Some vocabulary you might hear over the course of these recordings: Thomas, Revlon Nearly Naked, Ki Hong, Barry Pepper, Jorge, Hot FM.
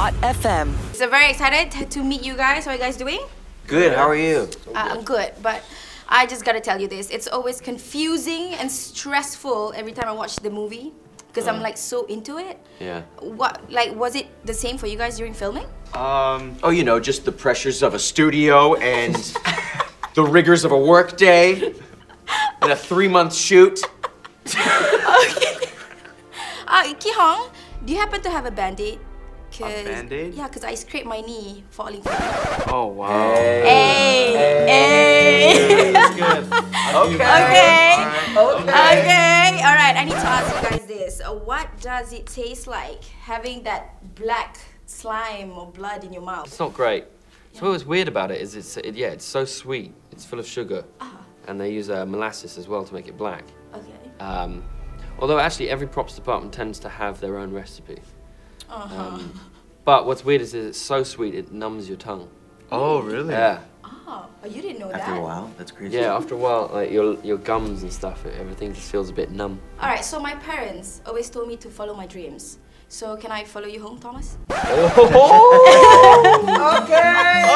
Hot FM. So very excited to meet you guys. How are you guys doing? Good, how are you? I'm good, but I just gotta tell you this. It's always confusing and stressful every time I watch the movie because I'm like so into it. Yeah. What, like, was it the same for you guys during filming? Oh, you know, just the pressures of a studio and the rigors of a work day and a 3-month shoot. Okay. Ki Hong, do you happen to have a band-aid? A band-aid? Yeah, because I scraped my knee falling from it. Oh, wow. Hey. That's good. Okay. All right, I need to ask you guys this. What does it taste like having that black slime or blood in your mouth? It's not great. Yeah. So what was weird about it is it's so sweet. It's full of sugar. And they use molasses as well to make it black. Okay. Although actually every props department tends to have their own recipe. But what's weird is it's so sweet it numbs your tongue. Oh, really? Yeah. Oh, you didn't know that. After a while, that's crazy. Yeah, after a while, like your gums and stuff, everything just feels a bit numb. All right, so my parents always told me to follow my dreams. So can I follow you home, Thomas? Oh, okay.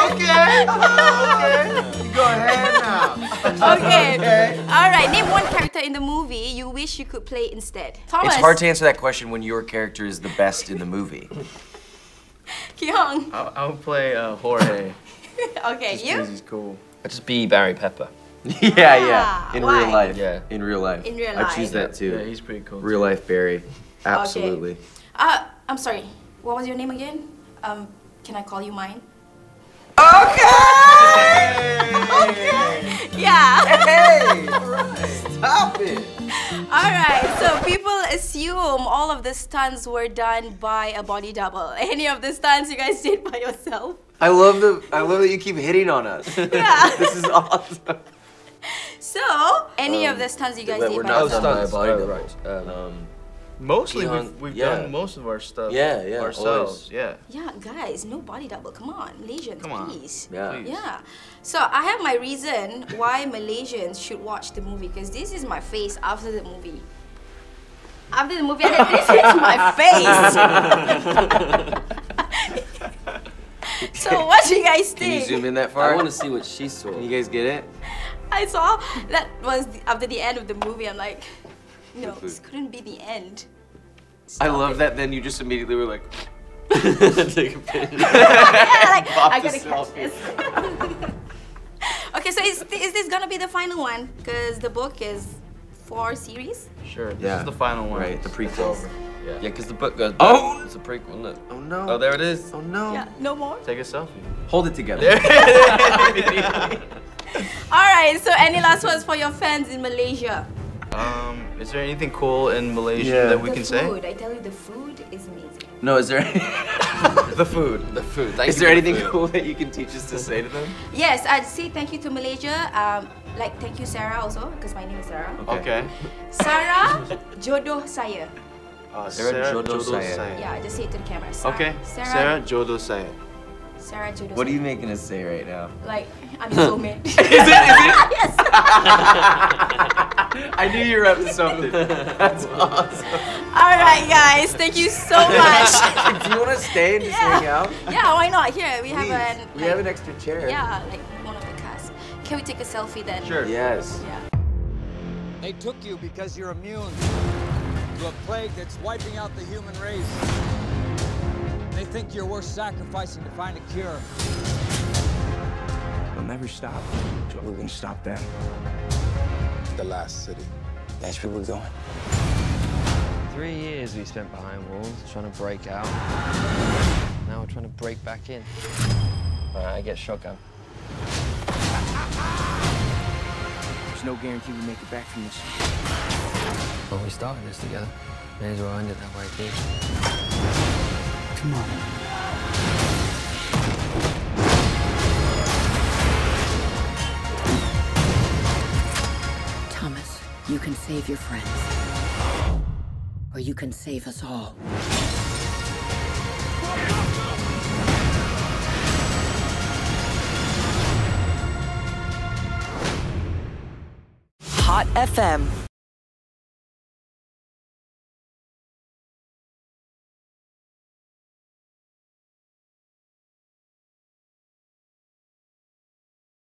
Go ahead now. Okay. All right. Name one character in the movie you wish you could play instead. Thomas. It's hard to answer that question when your character is the best in the movie. Ki Hong. I'll play Jorge. Okay. Just you? Because he's cool. I'll just be Barry Pepper. Yeah. In real life. I choose that too. Yeah, he's pretty cool. Real life Barry. Absolutely. Okay. I'm sorry. What was your name again? Can I call you mine? Okay! Yeah. Hey! Alright. Stop it! Alright, so people assume all of the stunts were done by a body double. Any of the stunts you guys did by yourself? I love that you keep hitting on us. Yeah. This is awesome. So, any of the stunts you guys did by yourself? We're not done by a body double. Mostly, we've done most of our stuff ourselves. Yeah, guys, no body double. Come on, Malaysians, please. Yeah. So I have my reason why Malaysians should watch the movie because this is my face after the movie. After the movie, I said, this is my face. So what do you guys think? Can you zoom in that far? I want to see what she saw. Can you guys get it? I saw that was after the end of the movie. I'm like. No, this couldn't be the end. Stop I love it. That then you just immediately were like... Take a picture. I gotta catch this. Okay, so is this gonna be the final one? Because the book is 4 series? Sure, this is the final one. Right, the prequel. Yeah, because the book goes back. Oh! It's a prequel, isn't it? Oh no. Oh, there it is. Oh no. Yeah, no more? Take a selfie. Hold it together. There it is. All right, so any last words for your fans in Malaysia? Is there anything cool in Malaysia that we can say? The food, I tell you, the food is amazing. No, is there the food. Is there anything cool that you can teach us to say to them? Yes, I'd say thank you to Malaysia. Like thank you Sarah also, because my name is Sarah. Okay. Sarah, jodoh saya. Sarah, jodoh saya. Yeah, just say it to the camera. Sarah, okay. Sarah, jodoh saya. Sarah, jodoh saya. What are you making us say right now? Like, I'm so mad. Is it? Yes. I knew you were up to something. That's awesome. All right, guys. Thank you so much. Do you want to stay and just hang out? Yeah, why not? Here, we have an... We have an extra chair. Yeah, like one of the cast. Can we take a selfie then? Sure. Yes. Yeah. They took you because you're immune to a plague that's wiping out the human race. They think you're worth sacrificing to find a cure. We'll never stop until we can stop them. The last city. That's where we're going. 3 years we spent behind walls trying to break out. Now we're trying to break back in. All right, I get shotgun. There's no guarantee we make it back from this. Well, we started this together. May as well end it that way, too. Come on. You can save your friends, or you can save us all. Hot FM.